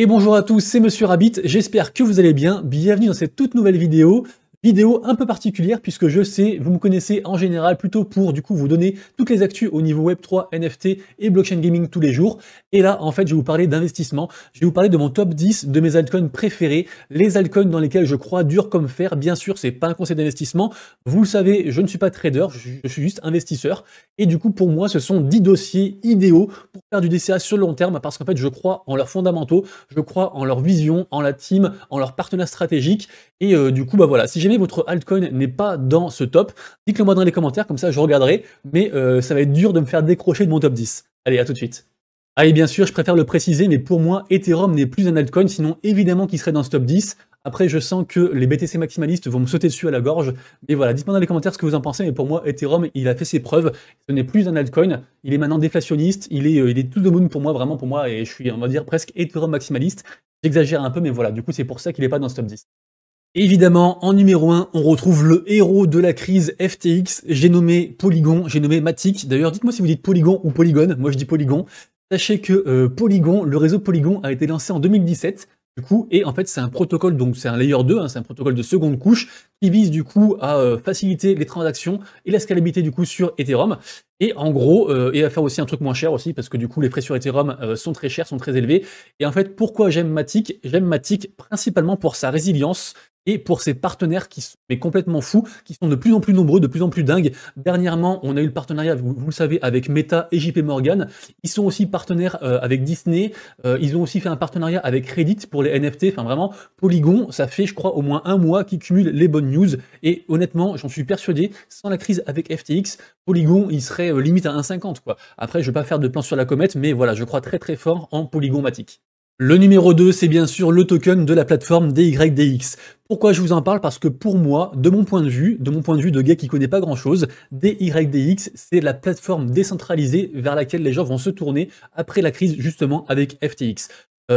Et bonjour à tous, c'est Monsieur Rabbit, j'espère que vous allez bien. Bienvenue dans cette toute nouvelle vidéo un peu particulière puisque je sais, vous me connaissez en général plutôt pour du coup vous donner toutes les actus au niveau Web3, NFT et blockchain gaming tous les jours. Et là en fait je vais vous parler d'investissement, je vais vous parler de mon top 10 de mes altcoins préférés, les altcoins dans lesquels je crois dur comme fer. Bien sûr c'est pas un conseil d'investissement, vous le savez je ne suis pas trader, je suis juste investisseur. Et du coup pour moi ce sont 10 dossiers idéaux pour faire du DCA sur le long terme parce qu'en fait je crois en leurs fondamentaux. Je crois en leur vision, en la team, en leur partenaire stratégique. Et du coup, bah voilà, si jamais votre altcoin n'est pas dans ce top, dites-le moi dans les commentaires, comme ça je regarderai. Mais ça va être dur de me faire décrocher de mon top 10. Allez, à tout de suite. Ah, et bien sûr, je préfère le préciser, mais pour moi, Ethereum n'est plus un altcoin, sinon évidemment qu'il serait dans ce top 10. Après, je sens que les BTC maximalistes vont me sauter dessus à la gorge. Mais voilà, dites-moi dans les commentaires ce que vous en pensez. Mais pour moi, Ethereum, il a fait ses preuves. Ce n'est plus un altcoin. Il est maintenant déflationniste. Il est tout the moon pour moi, vraiment pour moi. Et je suis, on va dire, presque Ethereum maximaliste. J'exagère un peu, mais voilà. Du coup, c'est pour ça qu'il n'est pas dans ce top 10. Évidemment, en numéro 1, on retrouve le héros de la crise FTX. J'ai nommé Polygon, j'ai nommé Matic. D'ailleurs, dites-moi si vous dites Polygon ou Polygon. Moi, je dis Polygon. Sachez que Polygon, le réseau Polygon a été lancé en 2017. Du coup, et en fait c'est un protocole, donc c'est un layer 2, hein, c'est un protocole de seconde couche qui vise du coup à faciliter les transactions et la scalabilité du coup sur Ethereum, et en gros, et à faire aussi un truc moins cher aussi, parce que du coup les frais sur Ethereum sont très chers, sont très élevés. Et en fait pourquoi j'aime Matic? J'aime Matic principalement pour sa résilience et pour ses partenaires qui sont mais complètement fous, qui sont de plus en plus nombreux, de plus en plus dingues. Dernièrement, on a eu le partenariat, vous le savez, avec Meta et JP Morgan. Ils sont aussi partenaires avec Disney. Ils ont aussi fait un partenariat avec Reddit pour les NFT. Enfin vraiment, Polygon, ça fait je crois au moins un mois qu'ils cumulent les bonnes news. Et honnêtement, j'en suis persuadé, sans la crise avec FTX, Polygon, il serait limite à 1,50 quoi. Après, je ne vais pas faire de plan sur la comète, mais voilà, je crois très fort en Polygon Matic. Le numéro 2, c'est bien sûr le token de la plateforme dYdX. Pourquoi je vous en parle? Parce que pour moi, de mon point de vue de gars qui connaît pas grand chose, dYdX, c'est la plateforme décentralisée vers laquelle les gens vont se tourner après la crise justement avec FTX.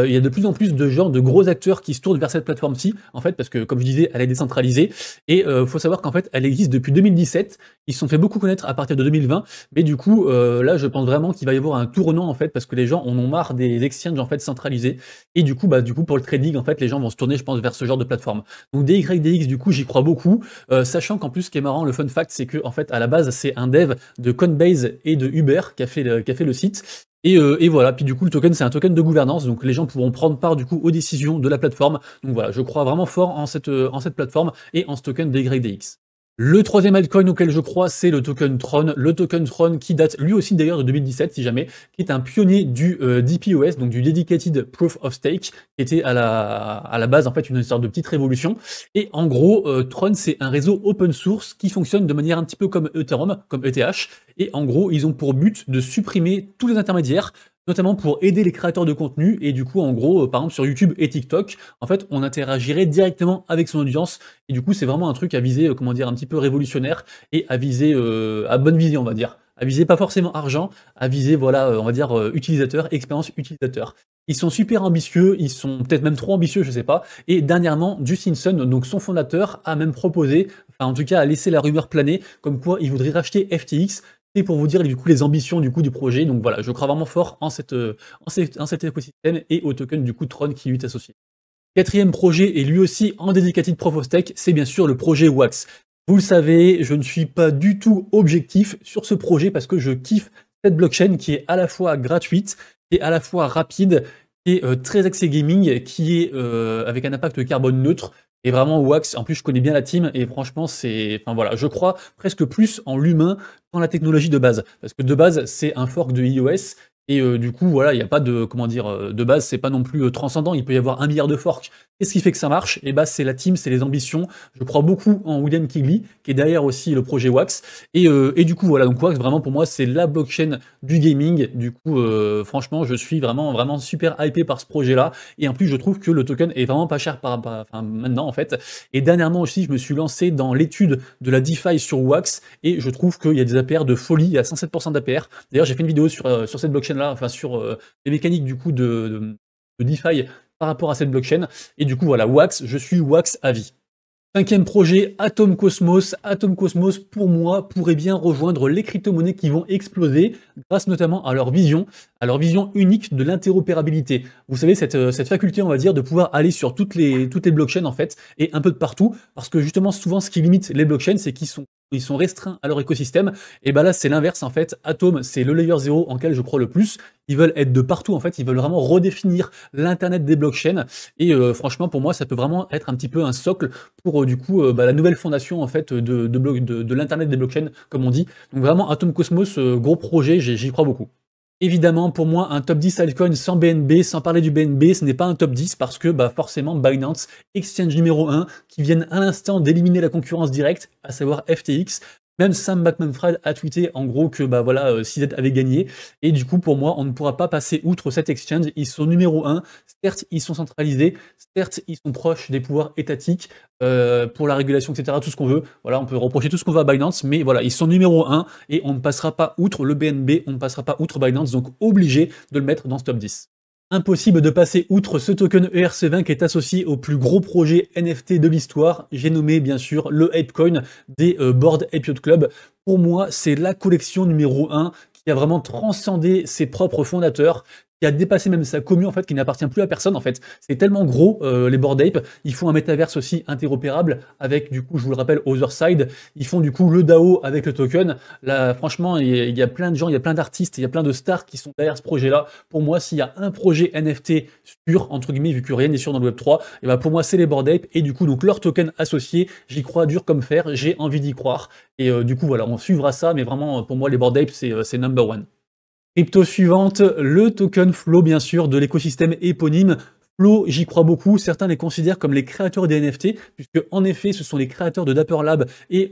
Il y a de plus en plus de gens, de gros acteurs qui se tournent vers cette plateforme-ci, en fait, parce que, comme je disais, elle est décentralisée, et faut savoir qu'en fait, elle existe depuis 2017, ils se sont fait beaucoup connaître à partir de 2020, mais du coup, là, je pense vraiment qu'il va y avoir un tournant, en fait, parce que les gens en ont marre des exchanges, en fait, centralisés, et du coup, pour le trading, en fait, les gens vont se tourner, je pense, vers ce genre de plateforme. Donc, dYdX, du coup, j'y crois beaucoup, sachant qu'en plus, ce qui est marrant, le fun fact, c'est que, en fait, à la base, c'est un dev de Coinbase et de Uber qui a fait le site. Et voilà, puis du coup le token c'est un token de gouvernance, donc les gens pourront prendre part du coup aux décisions de la plateforme. Donc voilà, je crois vraiment fort en cette plateforme et en ce token dYdX. Le troisième altcoin auquel je crois, c'est le token Tron. Le token Tron qui date lui aussi d'ailleurs de 2017 si jamais, qui est un pionnier du DPoS, donc du Dedicated Proof of Stake, qui était à la base en fait une sorte de petite révolution. Et en gros, Tron c'est un réseau open source qui fonctionne de manière un petit peu comme Ethereum, comme ETH. Et en gros, ils ont pour but de supprimer tous les intermédiaires, notamment pour aider les créateurs de contenu. Et du coup, en gros, par exemple sur YouTube et TikTok, en fait, on interagirait directement avec son audience. Et du coup, c'est vraiment un truc à viser, comment dire, un petit peu révolutionnaire et à viser à bonne visée, on va dire. À viser pas forcément argent, à viser, voilà, on va dire utilisateur, expérience utilisateur. Ils sont super ambitieux, ils sont peut-être même trop ambitieux, je sais pas. Et dernièrement, Justin Sun, donc son fondateur, a même proposé, enfin, en tout cas, a laissé la rumeur planer, comme quoi il voudrait racheter FTX. C'est pour vous dire du coup les ambitions du coup du projet. Donc voilà, je crois vraiment fort en cet écosystème et au token du coup Tron qui lui est associé. Quatrième projet, et lui aussi en Dedicated Proof of Stake, c'est bien sûr le projet WAX. Vous le savez, je ne suis pas du tout objectif sur ce projet parce que je kiffe cette blockchain qui est à la fois gratuite, qui est à la fois rapide, qui est très axée gaming, qui est avec un impact carbone neutre. Et vraiment WAX, en plus je connais bien la team et franchement c'est, enfin voilà, je crois presque plus en l'humain qu'en la technologie de base, parce que de base c'est un fork de iOS et du coup voilà, il n'y a pas de, comment dire, de base c'est pas non plus transcendant, il peut y avoir 1 milliard de forks. Qu'est-ce qui fait que ça marche? Et bah c'est la team, c'est les ambitions. Je crois beaucoup en William Kigley qui est derrière aussi le projet WAX et du coup voilà, donc WAX vraiment pour moi c'est la blockchain du gaming. Du coup franchement je suis vraiment super hypé par ce projet là et en plus je trouve que le token est vraiment pas cher enfin, maintenant en fait. Et dernièrement aussi je me suis lancé dans l'étude de la DeFi sur WAX et je trouve qu'il y a des APR de folie, il y a 107% d'APR. D'ailleurs j'ai fait une vidéo sur cette blockchain là, enfin sur les mécaniques du coup de DeFi par rapport à cette blockchain, et du coup voilà, WAX, je suis WAX à vie. Cinquième projet, Atom Cosmos. Atom Cosmos, pour moi, pourrait bien rejoindre les crypto-monnaies qui vont exploser grâce notamment à leur vision unique de l'interopérabilité. Vous savez, cette faculté, on va dire, de pouvoir aller sur toutes les blockchains, en fait, et un peu de partout, parce que justement, souvent, ce qui limite les blockchains, c'est qu'ils sont restreints à leur écosystème. Et ben là, c'est l'inverse, en fait. Atom, c'est le layer 0 en lequel je crois le plus. Ils veulent être de partout, en fait. Ils veulent vraiment redéfinir l'internet des blockchains. Et franchement, pour moi, ça peut vraiment être un petit peu un socle pour du coup la nouvelle fondation, en fait, de l'internet des blockchains, comme on dit. Donc vraiment, Atom Cosmos, gros projet, j'y crois beaucoup. Évidemment, pour moi, un top 10 altcoin sans BNB, sans parler du BNB, ce n'est pas un top 10 parce que forcément Binance, exchange numéro 1, qui viennent à l'instant d'éliminer la concurrence directe, à savoir FTX. Même Sam Bankman-Fried a tweeté en gros que CZ avait gagné. Et du coup, pour moi, on ne pourra pas passer outre cet exchange. Ils sont numéro 1. Certes, ils sont centralisés. Certes, ils sont proches des pouvoirs étatiques pour la régulation, etc. Tout ce qu'on veut. Voilà, on peut reprocher tout ce qu'on veut à Binance. Mais voilà, ils sont numéro 1 et on ne passera pas outre le BNB. On ne passera pas outre Binance. Donc, obligé de le mettre dans ce top 10. Impossible de passer outre ce token ERC20 qui est associé au plus gros projet NFT de l'histoire. J'ai nommé bien sûr le ApeCoin des Bored Ape Yacht Club. Pour moi, c'est la collection numéro 1 qui a vraiment transcendé ses propres fondateurs, qui a dépassé même sa commu, en fait, qui n'appartient plus à personne, en fait. C'est tellement gros, les Bored Ape. Ils font un métaverse aussi interopérable avec, du coup, je vous le rappelle, Otherside. Ils font, du coup, le DAO avec le token. Là, franchement, il y a plein de gens, il y a plein d'artistes, il y a plein de stars qui sont derrière ce projet-là. Pour moi, s'il y a un projet NFT sûr, entre guillemets, vu que rien n'est sûr dans le Web3, et ben pour moi, c'est les Bored Ape. Et du coup, donc, leur token associé, j'y crois dur comme fer, j'ai envie d'y croire. Et du coup, voilà, on suivra ça. Mais vraiment, pour moi, les Bored Ape, c'est number one. Crypto suivante, le token Flow, bien sûr, de l'écosystème éponyme. Flow, j'y crois beaucoup. Certains les considèrent comme les créateurs des NFT, puisque en effet, ce sont les créateurs de Dapper Lab et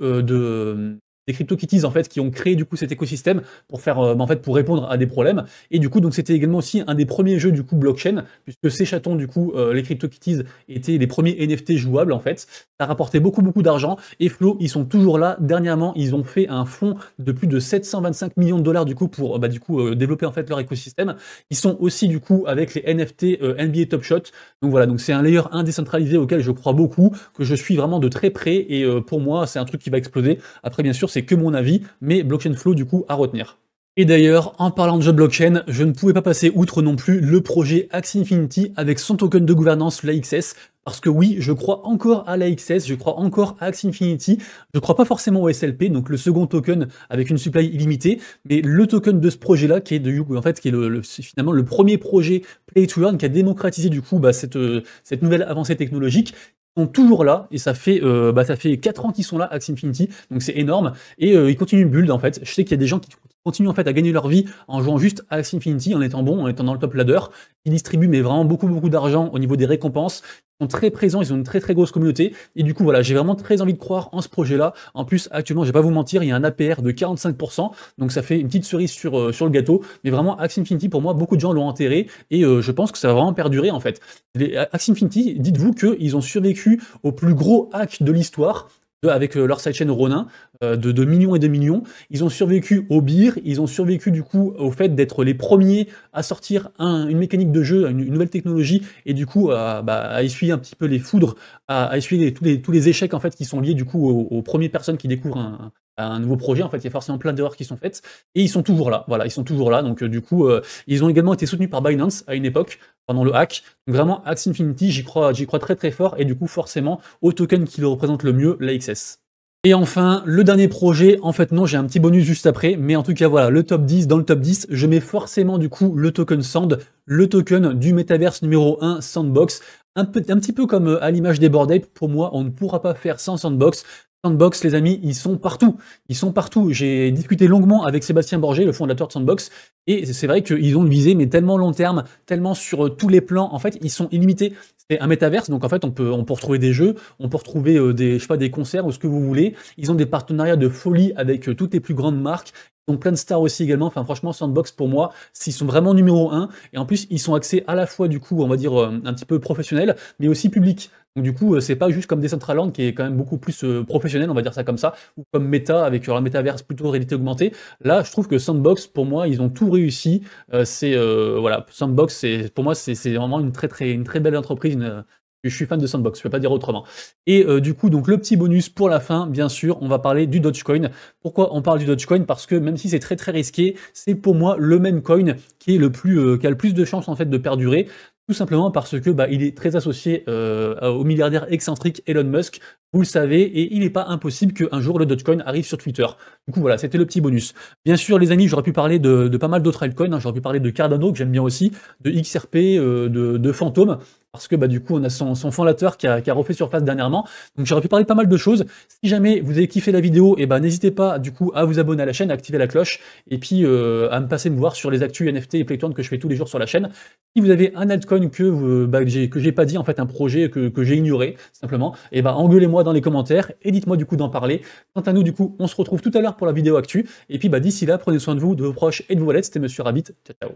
des Crypto Kitties, en fait, qui ont créé du coup cet écosystème pour faire en fait pour répondre à des problèmes. Et du coup, donc c'était également aussi un des premiers jeux du coup blockchain, puisque ces chatons du coup les Crypto Kitties étaient les premiers NFT jouables, en fait. Ça rapportait beaucoup d'argent et Flow, ils sont toujours là. Dernièrement, ils ont fait un fonds de plus de 725 millions $ du coup pour développer en fait leur écosystème. Ils sont aussi du coup avec les NFT NBA Top Shot. Donc voilà, donc c'est un layer 1 décentralisé auquel je crois beaucoup, que je suis vraiment de très près et pour moi, c'est un truc qui va exploser. Après, bien sûr, c'est que mon avis, mais blockchain Flow du coup à retenir. Et d'ailleurs, en parlant de jeu blockchain, je ne pouvais pas passer outre non plus le projet Axie Infinity avec son token de gouvernance, l'AXS. Parce que oui, je crois encore à l'AXS, je crois encore à Axie Infinity, je crois pas forcément au SLP, donc le second token avec une supply illimitée, mais le token de ce projet-là, qui est finalement le premier projet Play to Earn qui a démocratisé du coup cette nouvelle avancée technologique. Sont toujours là et ça fait 4 ans qu'ils sont là, Axie Infinity, donc c'est énorme et ils continuent de build, en fait. Je sais qu'il y a des gens qui continuent en fait à gagner leur vie en jouant juste à Axie Infinity, en étant bon, en étant dans le top ladder. Ils distribuent mais vraiment beaucoup d'argent au niveau des récompenses. Ils sont très présents, ils ont une très grosse communauté et du coup voilà, j'ai vraiment très envie de croire en ce projet là. En plus actuellement, je vais pas vous mentir, il y a un APR de 45%, donc ça fait une petite cerise sur le gâteau. Mais vraiment Axie Infinity, pour moi, beaucoup de gens l'ont enterré et je pense que ça va vraiment perdurer, en fait. Axie Infinity, dites-vous qu'ils ont survécu au plus gros hack de l'histoire avec leur sidechain Ronin de millions et de millions. Ils ont survécu au beer, ils ont survécu du coup au fait d'être les premiers à sortir une mécanique de jeu, une nouvelle technologie et du coup à essuyer un petit peu les foudres, à essuyer tous les échecs, en fait, qui sont liés du coup aux premières personnes qui découvrent un nouveau projet. En fait, il y a forcément plein d'erreurs qui sont faites et ils sont toujours là. Voilà, ils sont toujours là. Donc du coup, ils ont également été soutenus par Binance à une époque pendant le hack. Donc vraiment, Axie Infinity, j'y crois très fort et du coup, forcément, au token qui le représente le mieux, l'AXS. Et enfin, le dernier projet, en fait non, j'ai un petit bonus juste après, mais en tout cas voilà, le top 10, dans le top 10, je mets forcément du coup le token Sand, le token du métaverse numéro 1, Sandbox, un petit peu comme à l'image des Bored Ape. Pour moi, on ne pourra pas faire sans Sandbox. Sandbox, les amis, ils sont partout. Ils sont partout. J'ai discuté longuement avec Sébastien Borget, le fondateur de Sandbox, et c'est vrai qu'ils ont visé, mais tellement long terme, tellement sur tous les plans. En fait, ils sont illimités. C'est un métaverse, donc en fait, on peut retrouver des jeux, on peut retrouver des concerts ou ce que vous voulez. Ils ont des partenariats de folie avec toutes les plus grandes marques. Donc plein de stars aussi également. Enfin franchement, Sandbox, pour moi, ils sont vraiment numéro 1. Et en plus, ils sont axés à la fois du coup, on va dire, un petit peu professionnel, mais aussi public. Donc du coup, c'est pas juste comme Decentraland qui est quand même beaucoup plus professionnel, on va dire ça comme ça, ou comme Meta avec leur métaverse plutôt réalité augmentée. Là, je trouve que Sandbox, pour moi, ils ont tout réussi. Sandbox, pour moi, c'est vraiment une très belle entreprise, Je suis fan de Sandbox, je peux pas dire autrement. Et du coup, donc le petit bonus pour la fin, bien sûr, on va parler du Dogecoin. Pourquoi on parle du Dogecoin? Parce que même si c'est très très risqué, c'est pour moi le même coin qui est le plus, qui a le plus de chances en fait de perdurer. Tout simplement parce que bah, il est très associé au milliardaire excentrique Elon Musk, vous le savez, et il n'est pas impossible qu'un jour le Dogecoin arrive sur Twitter. Du coup voilà, c'était le petit bonus. Bien sûr les amis, j'aurais pu parler de pas mal d'autres altcoins, hein, j'aurais pu parler de Cardano que j'aime bien aussi, de XRP, de Phantom, parce que bah, du coup on a son fondateur qui a refait surface dernièrement, donc j'aurais pu parler de pas mal de choses. Si jamais vous avez kiffé la vidéo, et bah, n'hésitez pas du coup à vous abonner à la chaîne, à activer la cloche, et puis à me passer me voir sur les actus NFT et Playtone que je fais tous les jours sur la chaîne. Si vous avez un altcoin que j'ai pas dit, en fait un projet que j'ai ignoré simplement, et bah engueulez-moi dans les commentaires et dites-moi du coup d'en parler. Quant à nous du coup on se retrouve tout à l'heure pour la vidéo actu, et puis bah d'ici là prenez soin de vous, de vos proches et de vos wallets. C'était Monsieur Rabbit, ciao ciao.